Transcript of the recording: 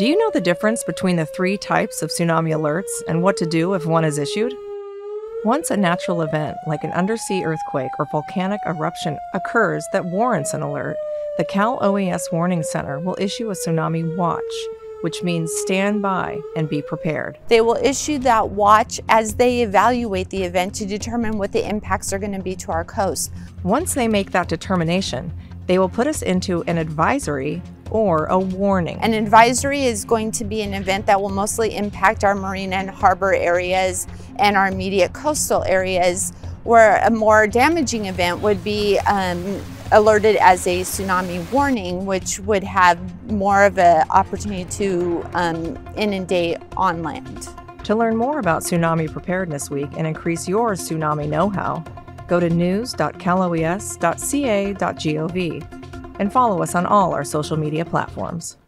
Do you know the difference between the three types of tsunami alerts and what to do if one is issued? Once a natural event, like an undersea earthquake or volcanic eruption, occurs that warrants an alert, the Cal OES Warning Center will issue a tsunami watch, which means stand by and be prepared. They will issue that watch as they evaluate the event to determine what the impacts are going to be to our coast. Once they make that determination, they will put us into an advisory or a warning. An advisory is going to be an event that will mostly impact our marine and harbor areas and our immediate coastal areas, where a more damaging event would be alerted as a tsunami warning, which would have more of an opportunity to inundate on land. To learn more about Tsunami Preparedness Week and increase your tsunami know-how, go to news.caloes.ca.gov and follow us on all our social media platforms.